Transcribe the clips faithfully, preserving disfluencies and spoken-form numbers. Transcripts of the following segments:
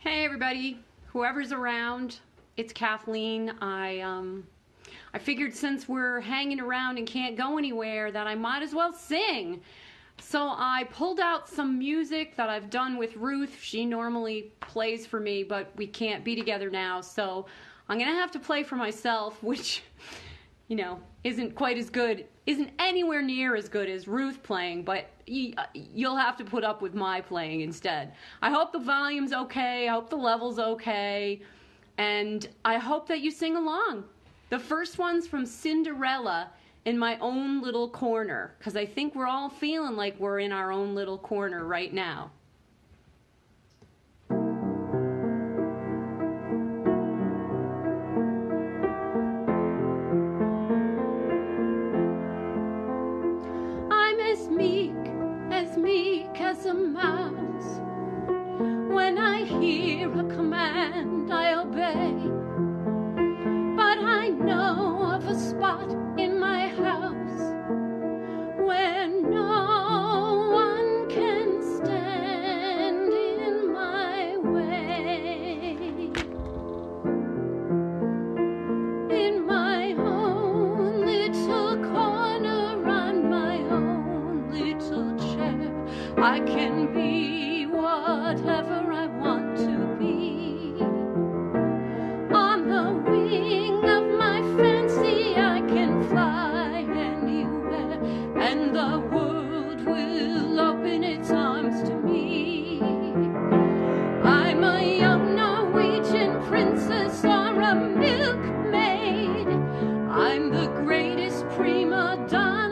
Hey everybody, whoever's around, it's Kathleen. I um, I figured since we're hanging around and can't go anywhere that I might as well sing. So I pulled out some music that I've done with Ruth. She normally plays for me, but we can't be together now, so I'm gonna have to play for myself, which, you know, isn't quite as good, isn't anywhere near as good as Ruth playing, but you'll have to put up with my playing instead. I hope the volume's okay, I hope the level's okay, and I hope that you sing along. The first one's from Cinderella, In My Own Little Corner, because I think we're all feeling like we're in our own little corner right now. I can be whatever I want to be. On the wing of my fancy I can fly anywhere, and the world will open its arms to me. I'm a young Norwegian princess or a milkmaid. I'm the greatest prima donna.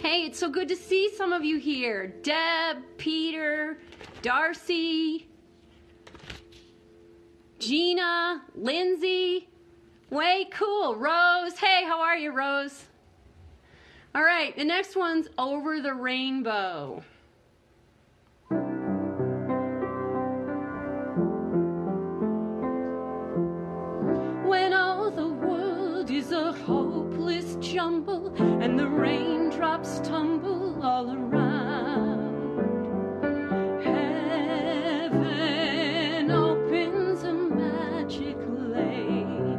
Hey, it's so good to see some of you here. Deb, Peter, Darcy, Gina, Lindsay. Way cool. Rose. Hey, how are you, Rose? All right, the next one's Over the Rainbow. When all the world is a hopeless jumble and the raindrops tumble all around, heaven opens a magic lane.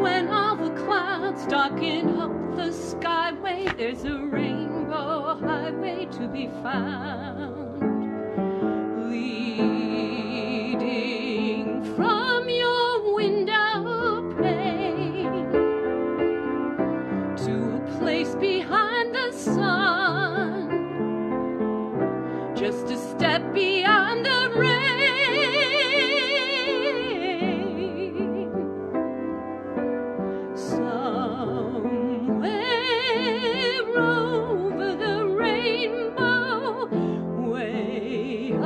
When all the clouds darken up the skyway, there's a rainbow highway to be found. Leave from your window pane to a place behind the sun, just a step beyond the rain. Somewhere over the rainbow, way up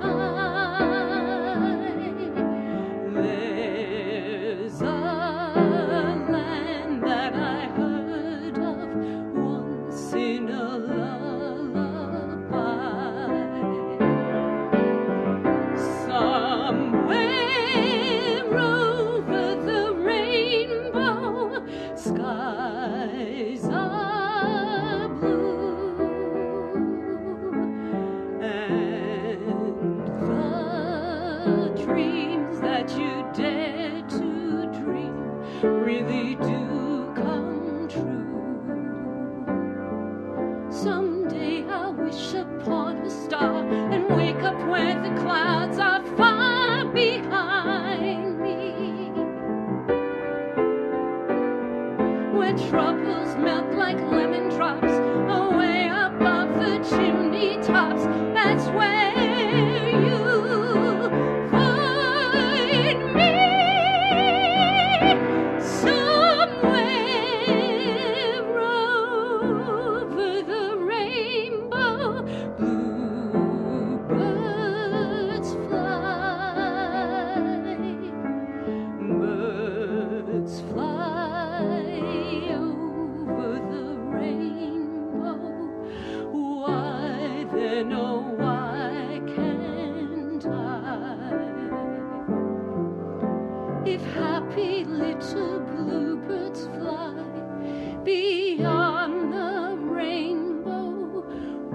high, really do come true. Someday I'll wish upon a star and wake up where the clouds are far behind me, where troubles melt like lemon drops away above the chimney tops, that's where you find me, somewhere over the rainbow, bluebirds fly, birds fly over the rainbow. Why then, oh why can't I, if happy little bluebirds fly beyond the rainbow,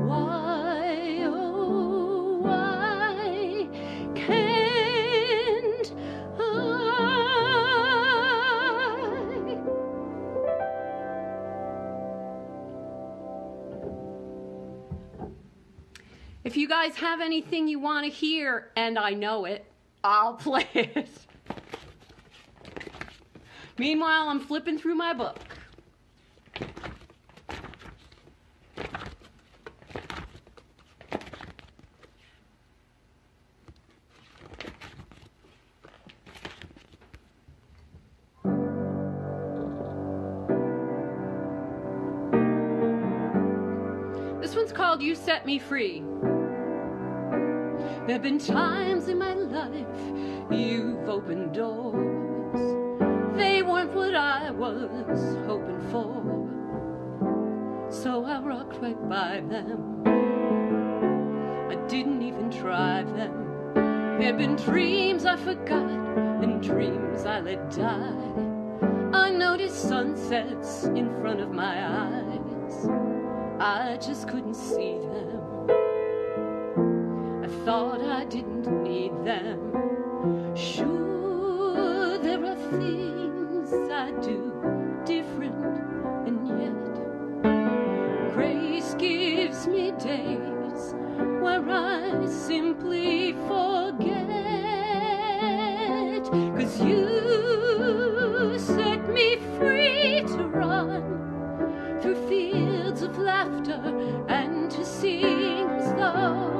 why, oh why can't I? If you guys have anything you want to hear, and I know it, I'll play it. Meanwhile, I'm flipping through my book. This one's called You Set Me Free. There've been times in my life you've opened doors. They weren't what I was hoping for, so I rocked right by them. I didn't even try them. There've been dreams I forgot and dreams I let die. I noticed sunsets in front of my eyes. I just couldn't see them. Thought I didn't need them. Sure, there are things I do different, and yet grace gives me days where I simply forget. 'Cause you set me free to run through fields of laughter and to sing as though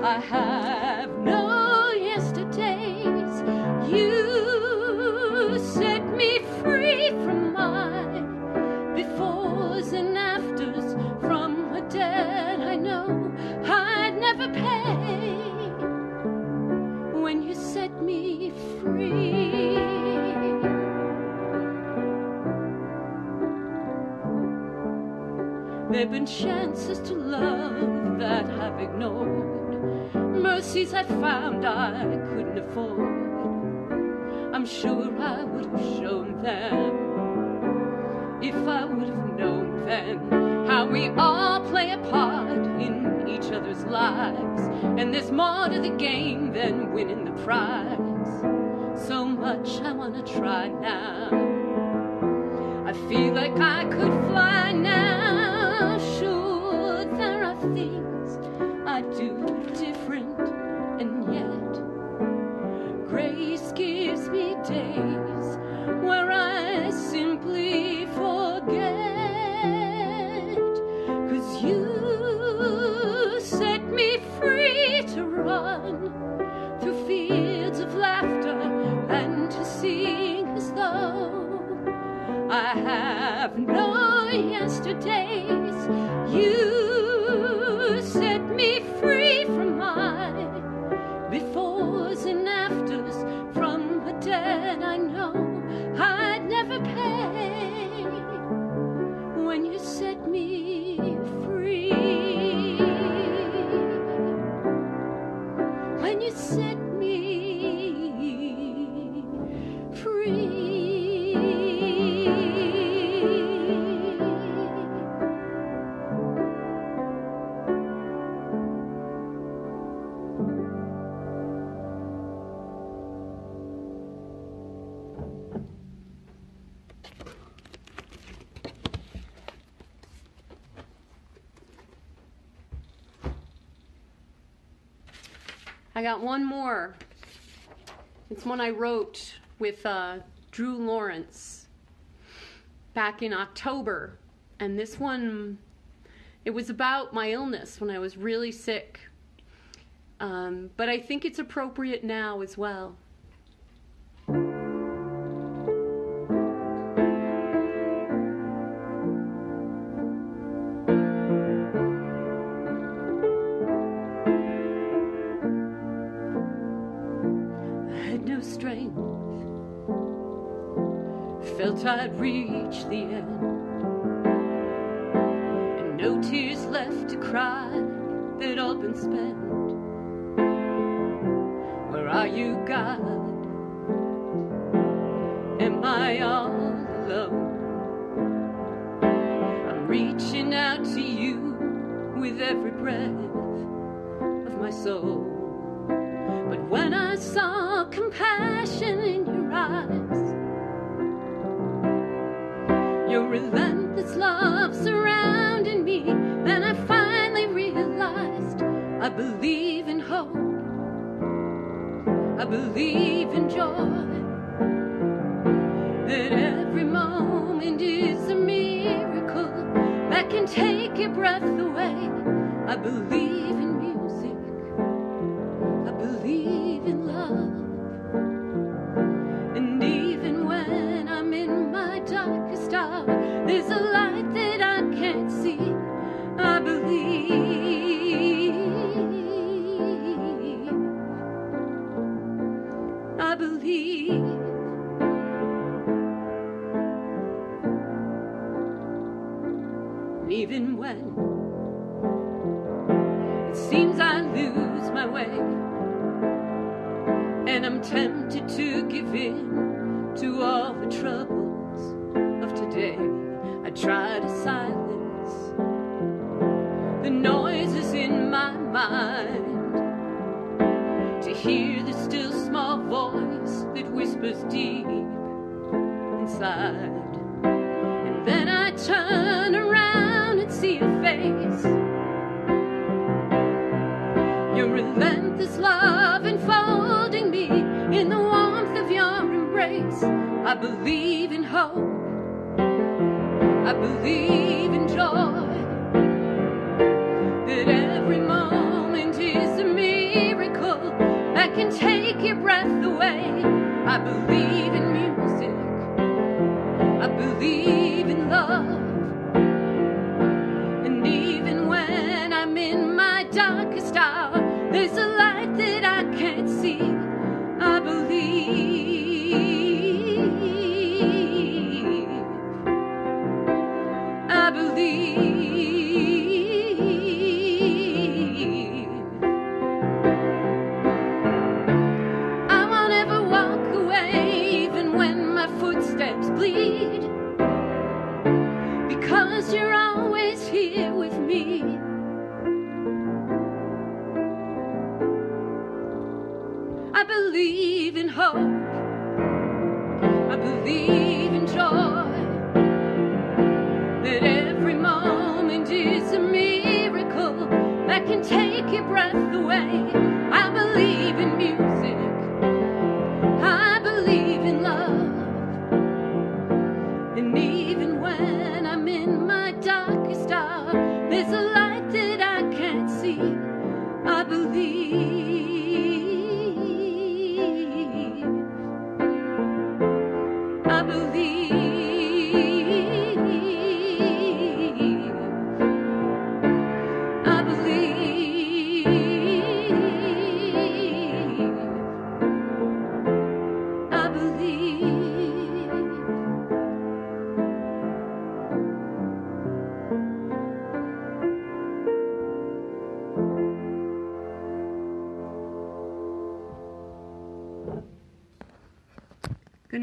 I have no yesterdays. You set me free from my befores and afters, from a debt I know I'd never pay, when you set me free. There've been chances to love that I've ignored, mercies I found I couldn't afford. I'm sure I would have shown them if I would have known then, how we all play a part in each other's lives, and there's more to the game than winning the prize. So much I want to try now. I feel like I could fly now. Sure, there are things I do different, and yet grace gives me days where I simply forget. 'Cause you set me free to run through fields of laughter and to sing as though I have no yesterdays. You set me free from my befores and afters, from a debt I know I'd never pay, when you set me free, when you set me free. I got one more. It's one I wrote with uh, Drew Lawrence back in October, and this one It was about my illness when I was really sick. Um, but I think it's appropriate now as well. I'd reach the end, and no tears left to cry, they'd all been spent. Where are you, God? Am I all alone? I'm reaching out to you with every breath of my soul. But when I saw compassion in your eyes, your relentless love surrounding me, then I finally realized I believe in hope, I believe in joy, that every moment is a miracle that can take your breath away. I believe in music, I believe in love, and even when I'm in my dark, there's a light that I can't see. I believe, I believe. And even when it seems I lose my way, and I'm tempted to give in to all the trouble today, I try to silence the noises in my mind, to hear the still small voice that whispers deep inside. And then I turn around and see your face, your relentless love enfolding me in the warmth of your embrace. I believe in hope, I believe in joy, that every moment is a miracle that can take your breath away. I believe in music, I believe in love, and even when I'm in my darkest hour, there's a light that I can't see. I believe, I believe. I won't ever walk away, even when my footsteps bleed, because you're always here with me. I believe in hope, I believe in joy, that every moment is a miracle that can take your breath away. I believe in music, I believe in love, and even when I'm in my darkest hour, there's a light that I can't see. I believe, I believe. Good